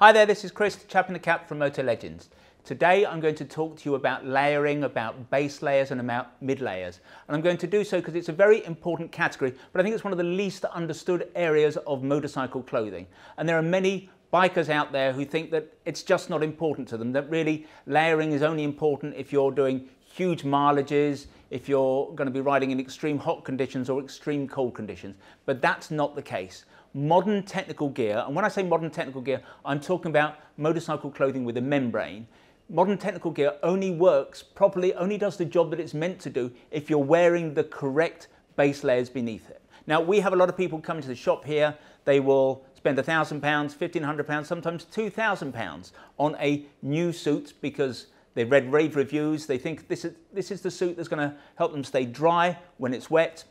Hi there, this is Chris, the chap in the cap from Motolegends. Today I'm going to talk to you about layering, about base layers and about mid layers. And I'm going to do so because it's a very important category, but I think it's one of the least understood areas of motorcycle clothing. And there are many bikers out there who think that it's just not important to them, that really layering is only important if you're doing huge mileages, if you're going to be riding in extreme hot conditions or extreme cold conditions. But that's not the case. Modern technical gear, and when I say modern technical gear, I'm talking about motorcycle clothing with a membrane. Modern technical gear only works properly, only does the job that it's meant to do if you're wearing the correct base layers beneath it. Now, we have a lot of people coming to the shop here. They will spend £1,000, £1,500, sometimes £2,000 on a new suit because they've read rave reviews. They think this is the suit that's going to help them stay dry when it's wet.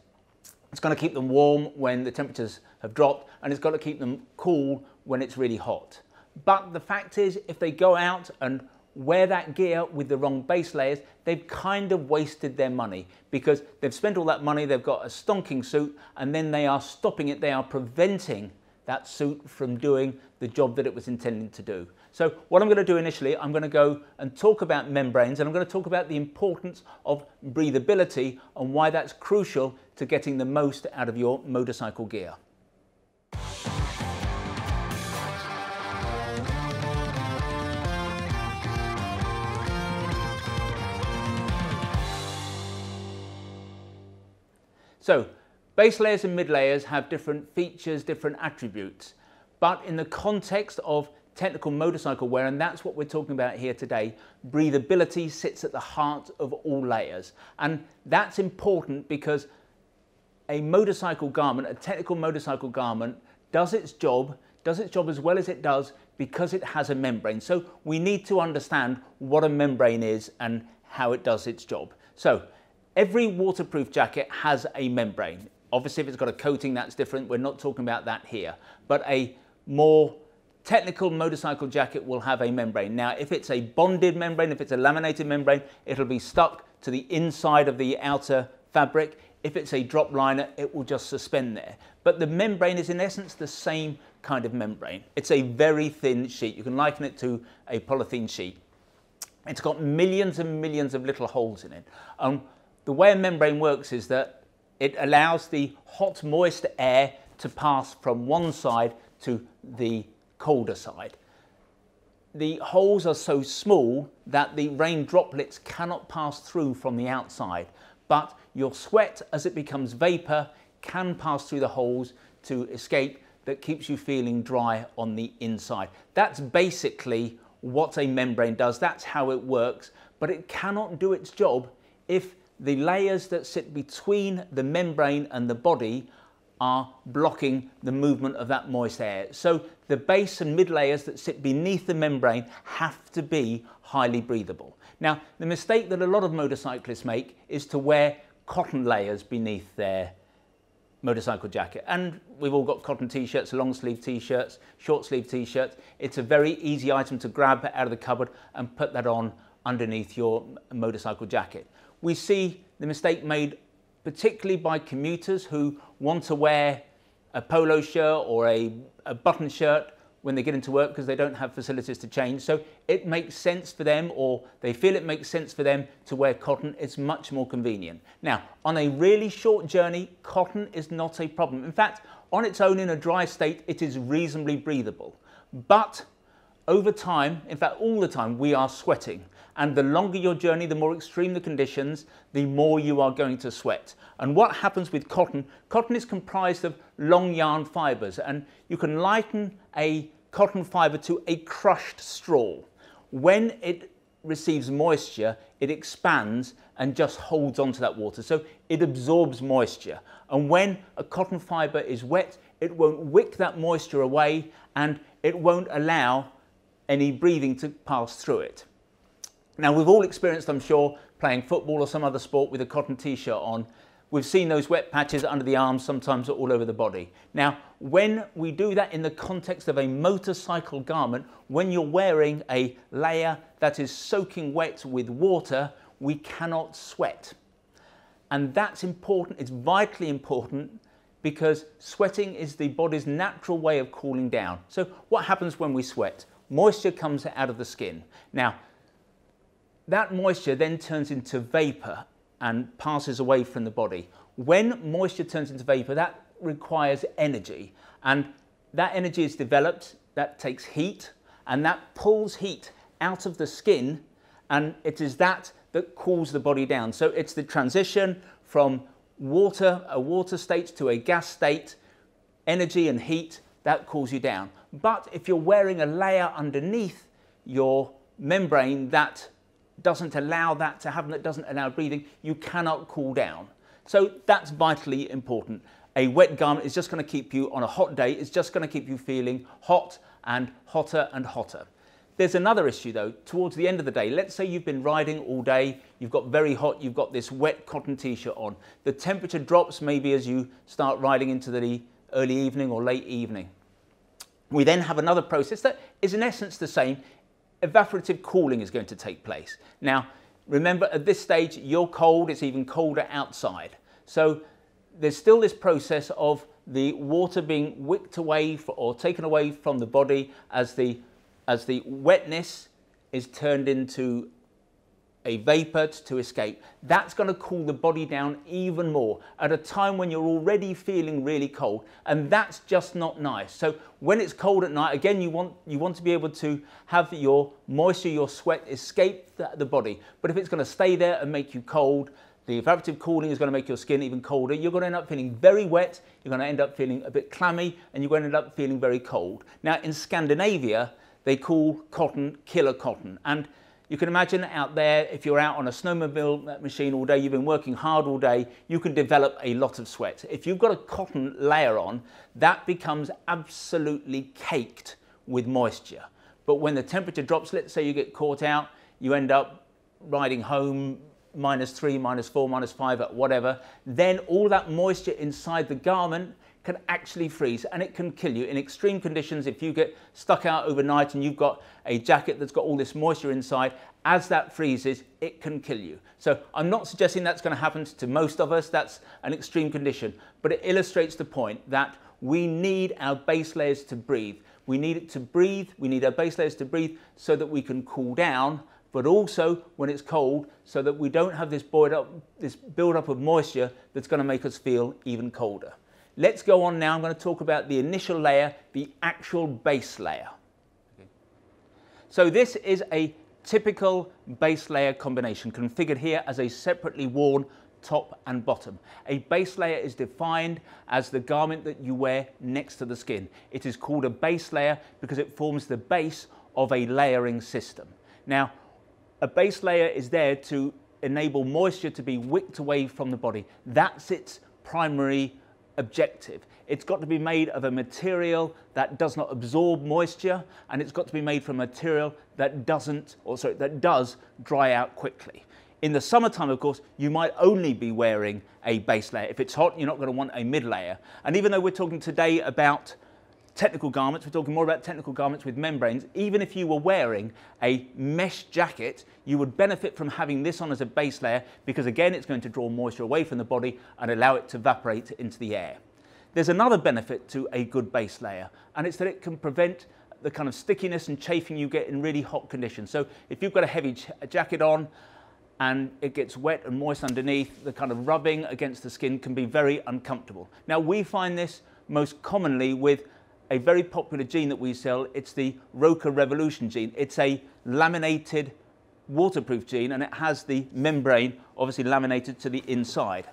It's going to keep them warm when the temperatures have dropped, and it's got to keep them cool when it's really hot. But the fact is, if they go out and wear that gear with the wrong base layers, they've kind of wasted their money because they've spent all that money, they've got a stonking suit, and then they are stopping it, they are preventing that suit from doing the job that it was intended to do. So what I'm going to do initially, I'm going to go and talk about membranes, and I'm going to talk about the importance of breathability and why that's crucial to getting the most out of your motorcycle gear. So, base layers and mid layers have different features, different attributes, but in the context of technical motorcycle wear, and that's what we're talking about here today, breathability sits at the heart of all layers. And that's important because a motorcycle garment, a technical motorcycle garment, does its job as well as it does because it has a membrane. So we need to understand what a membrane is and how it does its job. So every waterproof jacket has a membrane. Obviously, if it's got a coating, that's different. We're not talking about that here. But a more technical motorcycle jacket will have a membrane. Now, if it's a bonded membrane, if it's a laminated membrane, it'll be stuck to the inside of the outer fabric. If it's a drop liner, it will just suspend there. But the membrane is, in essence, the same kind of membrane. It's a very thin sheet. You can liken it to a polythene sheet. It's got millions and millions of little holes in it. The way a membrane works is that it allows the hot, moist air to pass from one side to the colder side. The holes are so small that the rain droplets cannot pass through from the outside, but your sweat, as it becomes vapor, can pass through the holes to escape. That keeps you feeling dry on the inside. That's basically what a membrane does. That's how it works, but it cannot do its job if the layers that sit between the membrane and the body are blocking the movement of that moist air. So the base and mid layers that sit beneath the membrane have to be highly breathable. Now, the mistake that a lot of motorcyclists make is to wear cotton layers beneath their motorcycle jacket. And we've all got cotton t-shirts, long sleeve t-shirts, short sleeve t-shirts. It's a very easy item to grab out of the cupboard and put that on underneath your motorcycle jacket. We see the mistake made particularly by commuters who want to wear a polo shirt or a button shirt when they get into work because they don't have facilities to change. So it makes sense for them, or they feel it makes sense for them, to wear cotton. It's much more convenient. Now, on a really short journey, cotton is not a problem. In fact, on its own in a dry state, it is reasonably breathable. But over time, in fact, all the time, we are sweating. And the longer your journey, the more extreme the conditions, the more you are going to sweat. And what happens with cotton? Cotton is comprised of long yarn fibers, and you can liken a cotton fiber to a crushed straw. When it receives moisture, it expands and just holds onto that water. So it absorbs moisture. And when a cotton fiber is wet, it won't wick that moisture away, and it won't allow any breathing to pass through it. Now, we've all experienced, I'm sure, playing football or some other sport with a cotton t-shirt on. We've seen those wet patches under the arms, sometimes all over the body. Now, when we do that in the context of a motorcycle garment, when you're wearing a layer that is soaking wet with water, we cannot sweat. And that's important, it's vitally important, because sweating is the body's natural way of cooling down. So what happens when we sweat? moisture comes out of the skin. Now, that moisture then turns into vapor and passes away from the body. When moisture turns into vapor, that requires energy, and that energy is developed, that takes heat, and that pulls heat out of the skin, and it is that that cools the body down. So it's the transition from water, a water state, to a gas state. Energy and heat, that cools you down. But if you're wearing a layer underneath your membrane that doesn't allow that to happen, that doesn't allow breathing, you cannot cool down. So that's vitally important. A wet garment is just going to keep you, on a hot day, it's just going to keep you feeling hot and hotter and hotter. There's another issue though, towards the end of the day. Let's say you've been riding all day, you've got very hot, you've got this wet cotton t-shirt on. The temperature drops maybe as you start riding into the early evening or late evening. We then have another process that is in essence the same. Evaporative cooling is going to take place. Now, remember at this stage, you're cold, it's even colder outside. So there's still this process of the water being wicked away or taken away from the body as the wetness is turned into a vapor to escape. That's going to cool the body down even more at a time when you're already feeling really cold, and that's just not nice. So when it's cold at night, again, you want to be able to have your moisture, your sweat escape the body. But if it's going to stay there and make you cold, the evaporative cooling is going to make your skin even colder. You're going to end up feeling very wet, you're going to end up feeling a bit clammy, and you're going to end up feeling very cold. Now in Scandinavia, they call cotton killer cotton, and you can imagine out there, if you're out on a snowmobile machine all day, you've been working hard all day, you can develop a lot of sweat. If you've got a cotton layer on, that becomes absolutely caked with moisture. But when the temperature drops, let's say you get caught out, you end up riding home -3, -4, -5, at whatever, then all that moisture inside the garment can actually freeze, and it can kill you. In extreme conditions, if you get stuck out overnight and you've got a jacket that's got all this moisture inside, as that freezes, it can kill you. So I'm not suggesting that's going to happen to most of us. That's an extreme condition, but it illustrates the point that we need our base layers to breathe. We need it to breathe. We need our base layers to breathe so that we can cool down, but also when it's cold, so that we don't have this build up of moisture that's going to make us feel even colder. Let's go on now. I'm going to talk about the initial layer, the actual base layer. Okay. So this is a typical base layer combination, configured here as a separately worn top and bottom. A base layer is defined as the garment that you wear next to the skin. It is called a base layer because it forms the base of a layering system. Now, a base layer is there to enable moisture to be wicked away from the body. That's its primary objective. It's got to be made of a material that does not absorb moisture, and it's got to be made from a material that does dry out quickly. In the summertime, of course, you might only be wearing a base layer. If it's hot, you're not going to want a mid layer. And even though we're talking today about technical garments, we're talking more about technical garments with membranes. Even if you were wearing a mesh jacket, you would benefit from having this on as a base layer because, again, it's going to draw moisture away from the body and allow it to evaporate into the air. There's another benefit to a good base layer, and it's that it can prevent the kind of stickiness and chafing you get in really hot conditions. So if you've got a heavy jacket on and it gets wet and moist underneath, the kind of rubbing against the skin can be very uncomfortable. Now, we find this most commonly with a very popular jean that we sell. It's the Roker Revolution jean. It's a laminated waterproof jean, and it has the membrane obviously laminated to the inside.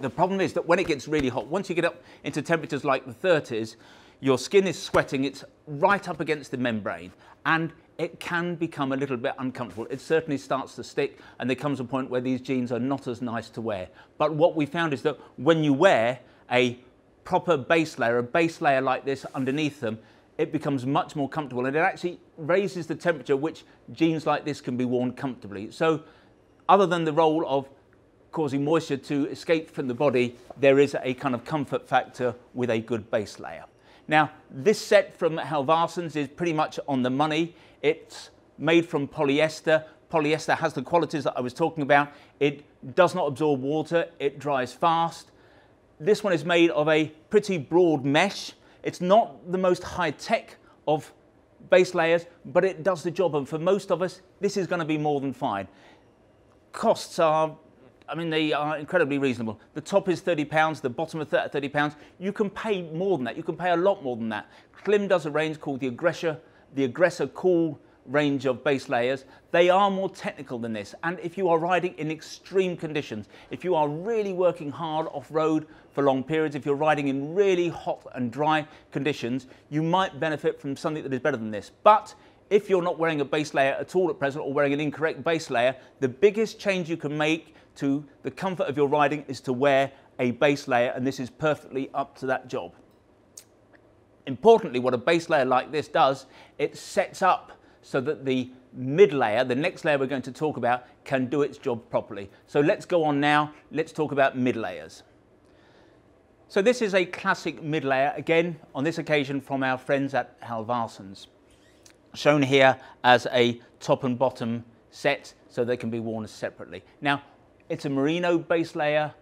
The problem is that when it gets really hot, once you get up into temperatures like the 30s, your skin is sweating, it's right up against the membrane, and it can become a little bit uncomfortable. It certainly starts to stick, and there comes a point where these jeans are not as nice to wear. But what we found is that when you wear a proper base layer, a base layer like this underneath them, it becomes much more comfortable, and it actually raises the temperature which jeans like this can be worn comfortably. So other than the role of causing moisture to escape from the body, there is a kind of comfort factor with a good base layer. Now, this set from Halvarssons is pretty much on the money. It's made from polyester. Polyester has the qualities that I was talking about. It does not absorb water. It dries fast. This one is made of a pretty broad mesh. It's not the most high-tech of base layers, but it does the job. And for most of us, this is going to be more than fine. Costs are, I mean, they are incredibly reasonable. The top is £30, the bottom is £30. You can pay more than that. You can pay a lot more than that. Klim does a range called the Aggressor Cool range of base layers. They are more technical than this. And if you are riding in extreme conditions, if you are really working hard off-road for long periods, if you're riding in really hot and dry conditions, you might benefit from something that is better than this. But if you're not wearing a base layer at all at present, or wearing an incorrect base layer, the biggest change you can make to the comfort of your riding is to wear a base layer, and this is perfectly up to that job. Importantly, what a base layer like this does, it sets up so that the mid layer, the next layer we're going to talk about, can do its job properly. So let's go on now, let's talk about mid layers. So this is a classic mid layer, again, on this occasion from our friends at Halvarssons. Shown here as a top and bottom set so they can be worn separately. Now, it's a merino base layer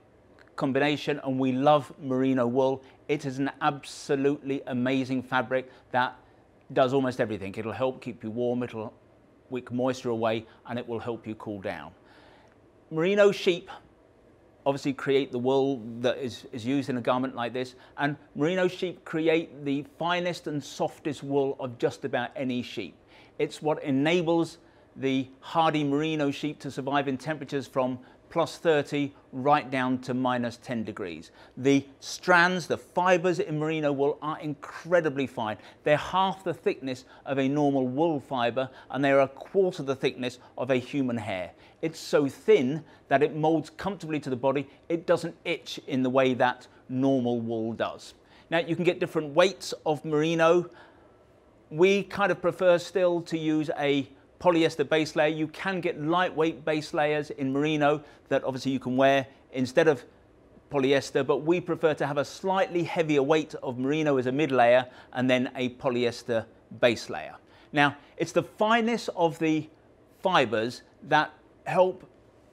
combination and we love merino wool. It is an absolutely amazing fabric that does almost everything. It'll help keep you warm, it'll wick moisture away, and it will help you cool down. Merino sheep obviously create the wool that is used in a garment like this, and merino sheep create the finest and softest wool of just about any sheep. It's what enables the hardy merino sheep to survive in temperatures from plus 30 right down to minus 10 degrees. The strands, the fibers in merino wool are incredibly fine. They're half the thickness of a normal wool fiber and they're a quarter the thickness of a human hair. It's so thin that it molds comfortably to the body. It doesn't itch in the way that normal wool does. Now you can get different weights of merino. We kind of prefer still to use a polyester base layer. You can get lightweight base layers in merino that obviously you can wear instead of polyester, but we prefer to have a slightly heavier weight of merino as a mid layer and then a polyester base layer. Now, it's the fineness of the fibers that help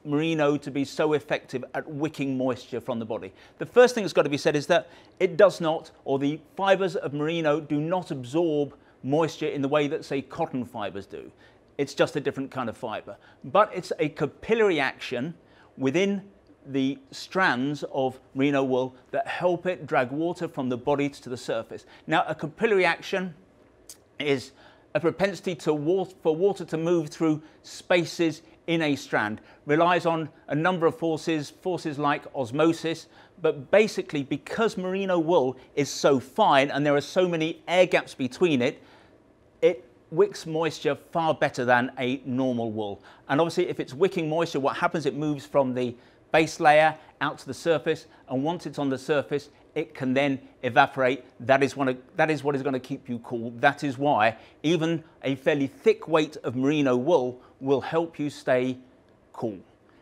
merino to be so effective at wicking moisture from the body. The first thing that's got to be said is that it does not, or the fibers of merino do not absorb moisture in the way that, say, cotton fibers do. It's just a different kind of fibre. But it's a capillary action within the strands of merino wool that help it drag water from the body to the surface. Now, a capillary action is a propensity for water to move through spaces in a strand. Relies on a number of forces like osmosis, but basically because merino wool is so fine and there are so many air gaps between it, it wicks moisture far better than a normal wool. And obviously if it's wicking moisture, what happens, it moves from the base layer out to the surface, and once it's on the surface it can then evaporate. That is what is going to keep you cool. That is why even a fairly thick weight of merino wool will help you stay cool.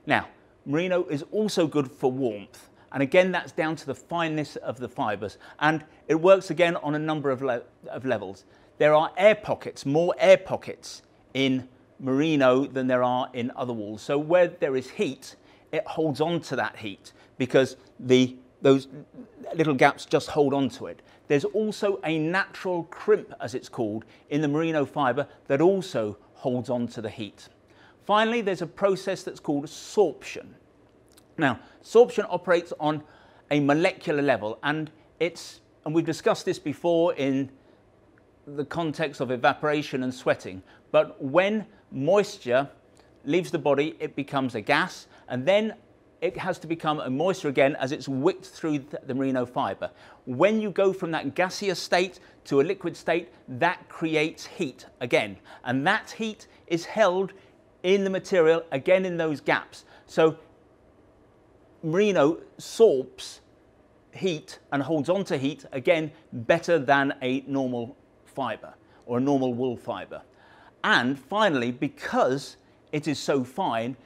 Now, merino is also good for warmth. And again, that's down to the fineness of the fibres. And it works again on a number of levels. There are air pockets, more air pockets in merino than there are in other wools. So where there is heat, it holds on to that heat because those little gaps just hold on to it. There's also a natural crimp, as it's called, in the merino fibre that also holds on to the heat. Finally, there's a process that's called sorption. Now, sorption operates on a molecular level, and we've discussed this before in the context of evaporation and sweating, but when moisture leaves the body, it becomes a gas, and then it has to become a moisture again as it's wicked through the merino fibre. When you go from that gaseous state to a liquid state, that creates heat again, and that heat is held in the material again in those gaps. So merino sorps heat and holds on to heat again better than a normal fibre or a normal wool fibre. And finally, because it is so fine,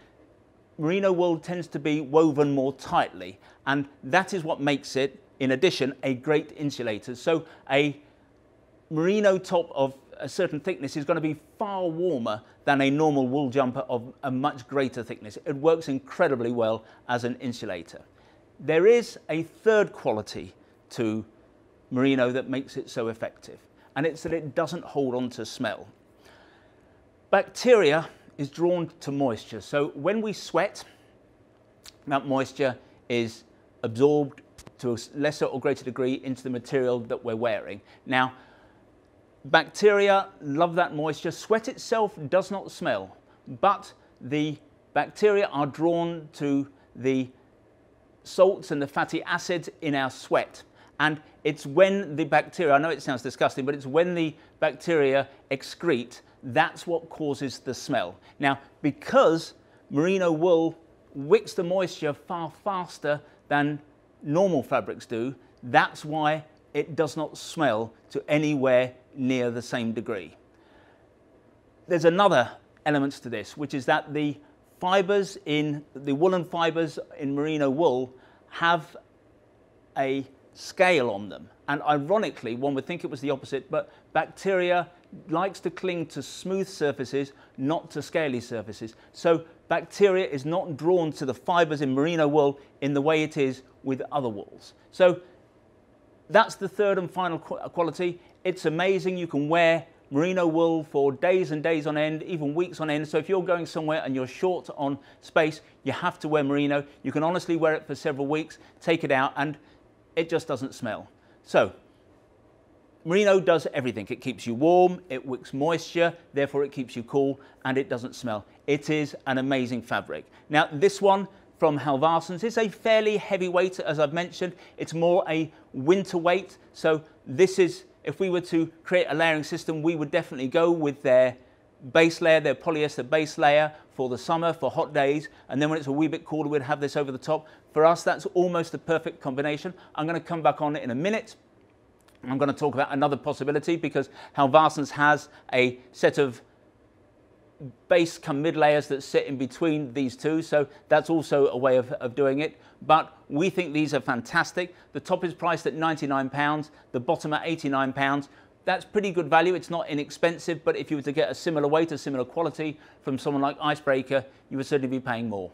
merino wool tends to be woven more tightly, and that is what makes it, in addition, a great insulator. So a merino top of a certain thickness is going to be far warmer than a normal wool jumper of a much greater thickness. It works incredibly well as an insulator. There is a third quality to merino that makes it so effective, and it's that it doesn't hold on to smell. Bacteria is drawn to moisture, so when we sweat, that moisture is absorbed to a lesser or greater degree into the material that we're wearing. Now, bacteria love that moisture. Sweat itself does not smell, but the bacteria are drawn to the salts and the fatty acids in our sweat. And it's when the bacteria, I know it sounds disgusting, but it's when the bacteria excrete, that's what causes the smell. Now, because merino wool wicks the moisture far faster than normal fabrics do, that's why it does not smell to anywhere near the same degree. There's another element to this, which is that the fibers in the woolen fibers in merino wool have a scale on them, and ironically one would think it was the opposite, but bacteria likes to cling to smooth surfaces, not to scaly surfaces. So bacteria is not drawn to the fibers in merino wool in the way it is with other wools. So that's the third and final quality. It's amazing. You can wear merino wool for days and days on end, even weeks on end. So if you're going somewhere and you're short on space, you have to wear merino. You can honestly wear it for several weeks, take it out, and it just doesn't smell. So merino does everything. It keeps you warm, it wicks moisture, therefore it keeps you cool, and it doesn't smell. It is an amazing fabric. Now, this one from Halvarssons is a fairly heavy weight, as I've mentioned. It's more a winter weight. So this is, if we were to create a layering system, we would definitely go with their base layer, their polyester base layer for the summer, for hot days, and then when it's a wee bit cooler, we'd have this over the top. For us, that's almost the perfect combination. I'm going to come back on it in a minute. I'm going to talk about another possibility, because Halvarssons has a set of base come mid layers that sit in between these two, so that's also a way of doing it. But we think these are fantastic. The top is priced at £99, the bottom at £89. That's pretty good value. It's not inexpensive, but if you were to get a similar weight, a similar quality from someone like Icebreaker, you would certainly be paying more.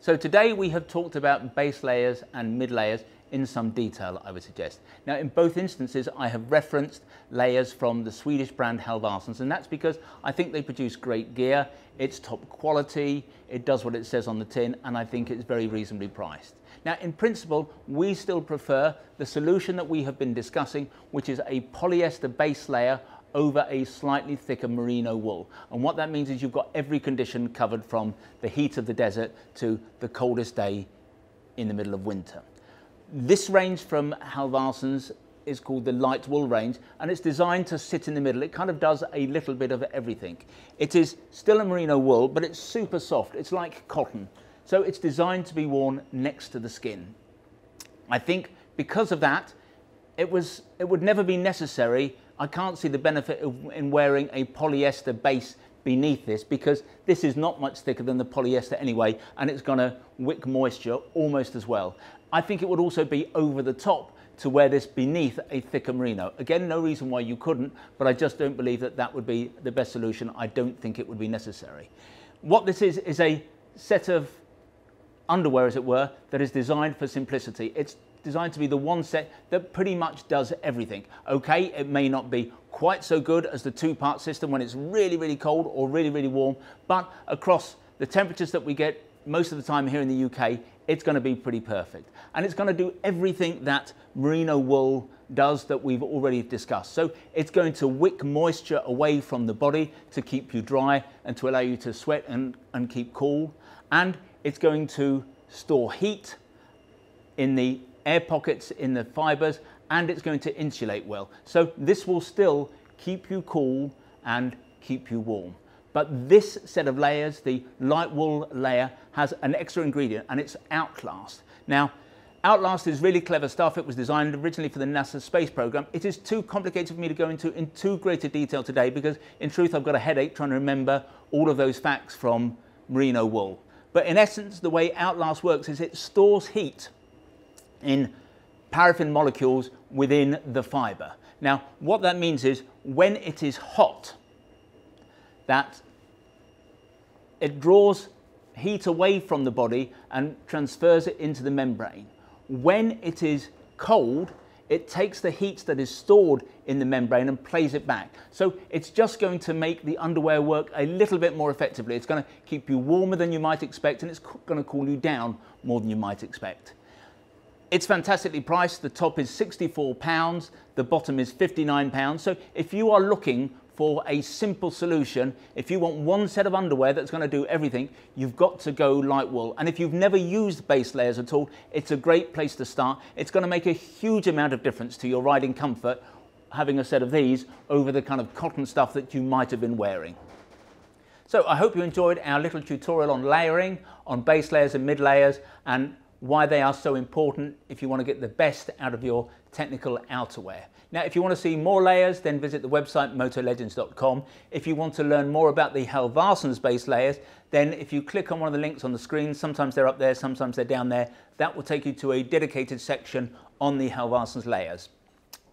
So today we have talked about base layers and mid layers in some detail, I would suggest. Now, in both instances, I have referenced layers from the Swedish brand Halvarssons, and that's because I think they produce great gear. It's top quality, it does what it says on the tin, and I think it's very reasonably priced. Now, in principle, we still prefer the solution that we have been discussing, which is a polyester base layer over a slightly thicker merino wool. And what that means is you've got every condition covered, from the heat of the desert to the coldest day in the middle of winter. This range from Halvarssons is called the light wool range, and it's designed to sit in the middle. It kind of does a little bit of everything. It is still a merino wool, but it's super soft. It's like cotton. So it's designed to be worn next to the skin. I think because of that, it would never be necessary. I can't see the benefit in wearing a polyester base beneath this, because this is not much thicker than the polyester anyway, and it's going to wick moisture almost as well. I think it would also be over the top to wear this beneath a thicker merino. Again, no reason why you couldn't, but I just don't believe that that would be the best solution. I don't think it would be necessary. What this is a set of underwear, as it were, that is designed for simplicity. It's designed to be the one set that pretty much does everything. Okay, it may not be quite so good as the two-part system when it's really, really cold or really, really warm, but across the temperatures that we get most of the time here in the UK, it's going to be pretty perfect. And it's going to do everything that merino wool does that we've already discussed. So it's going to wick moisture away from the body to keep you dry and to allow you to sweat and keep cool. And it's going to store heat in the air pockets in the fibers, and it's going to insulate well. So this will still keep you cool and keep you warm. But this set of layers, the light wool layer, has an extra ingredient, and it's Outlast. Now, Outlast is really clever stuff. It was designed originally for the NASA space program. It is too complicated for me to go into in too greater detail today, because in truth, I've got a headache trying to remember all of those facts from merino wool. But in essence, the way Outlast works is it stores heat in paraffin molecules within the fiber. Now, what that means is when it is hot, that it draws heat away from the body and transfers it into the membrane. When it is cold, it takes the heat that is stored in the membrane and plays it back. So it's just going to make the underwear work a little bit more effectively. It's going to keep you warmer than you might expect, and it's going to cool you down more than you might expect. It's fantastically priced. The top is £64, the bottom is £59. So if you are looking for a simple solution, if you want one set of underwear that's going to do everything, you've got to go light wool. And if you've never used base layers at all, it's a great place to start. It's going to make a huge amount of difference to your riding comfort, having a set of these over the kind of cotton stuff that you might have been wearing. So I hope you enjoyed our little tutorial on layering, on base layers and mid layers, and why they are so important if you want to get the best out of your technical outerwear. Now, if you want to see more layers, then visit the website motolegends.com. If you want to learn more about the Halvarssons base layers, then if you click on one of the links on the screen, sometimes they're up there, sometimes they're down there, that will take you to a dedicated section on the Halvarssons layers.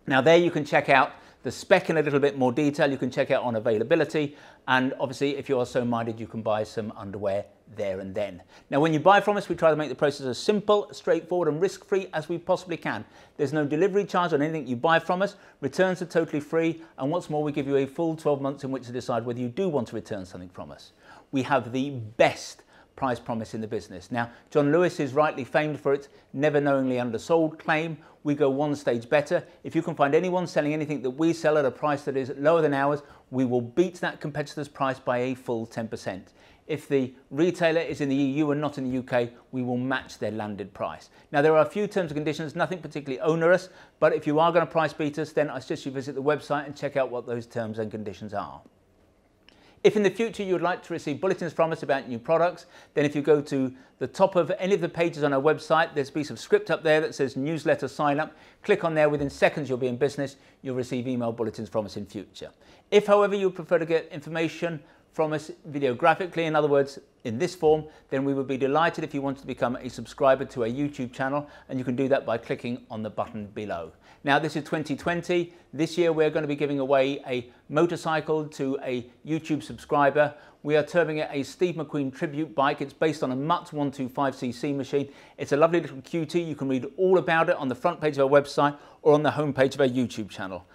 Now there you can check out the spec in a little bit more detail, you can check out on availability, and obviously if you are so minded you can buy some underwear there and then. Now when you buy from us, we try to make the process as simple, straightforward and risk-free as we possibly can. There's no delivery charge on anything you buy from us, returns are totally free, and what's more, we give you a full 12 months in which to decide whether you do want to return something from us. We have the best price promise in the business. Now John Lewis is rightly famed for its never knowingly undersold claim. We go one stage better. If you can find anyone selling anything that we sell at a price that is lower than ours, we will beat that competitor's price by a full 10%. If the retailer is in the EU and not in the UK, we will match their landed price. Now there are a few terms and conditions, nothing particularly onerous, but if you are going to price beat us, then I suggest you visit the website and check out what those terms and conditions are. If in the future you would like to receive bulletins from us about new products, then if you go to the top of any of the pages on our website, there's a piece of script up there that says newsletter sign up. Click on there, within seconds you'll be in business, you'll receive email bulletins from us in future. If however you prefer to get information from us videographically, in other words in this form, then we would be delighted if you wanted to become a subscriber to our YouTube channel, and you can do that by clicking on the button below. Now this is 2020, this year we're going to be giving away a motorcycle to a YouTube subscriber. We are terming it a Steve McQueen tribute bike. It's based on a Mutt 125cc machine. It's a lovely little cutie, you can read all about it on the front page of our website or on the homepage of our YouTube channel.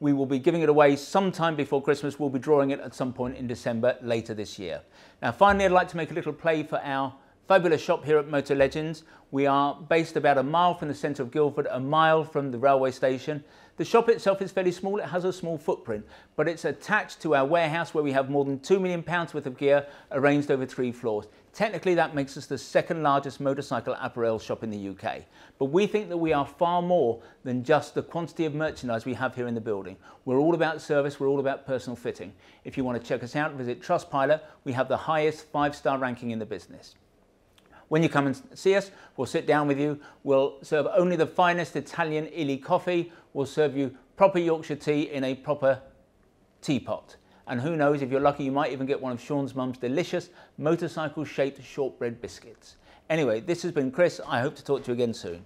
We will be giving it away sometime before Christmas. We'll be drawing it at some point in December later this year. Now finally, I'd like to make a little play for our fabulous shop here at Motolegends. We are based about a mile from the centre of Guildford, a mile from the railway station. The shop itself is fairly small, it has a small footprint, but it's attached to our warehouse where we have more than £2 million worth of gear arranged over 3 floors. Technically that makes us the second largest motorcycle apparel shop in the UK. But we think that we are far more than just the quantity of merchandise we have here in the building. We're all about service, we're all about personal fitting. If you want to check us out, visit Trustpilot. We have the highest 5-star ranking in the business. When you come and see us, we'll sit down with you, we'll serve only the finest Italian Illy coffee, we'll serve you proper Yorkshire tea in a proper teapot. And who knows, if you're lucky, you might even get one of Sean's mum's delicious motorcycle-shaped shortbread biscuits. Anyway, this has been Chris. I hope to talk to you again soon.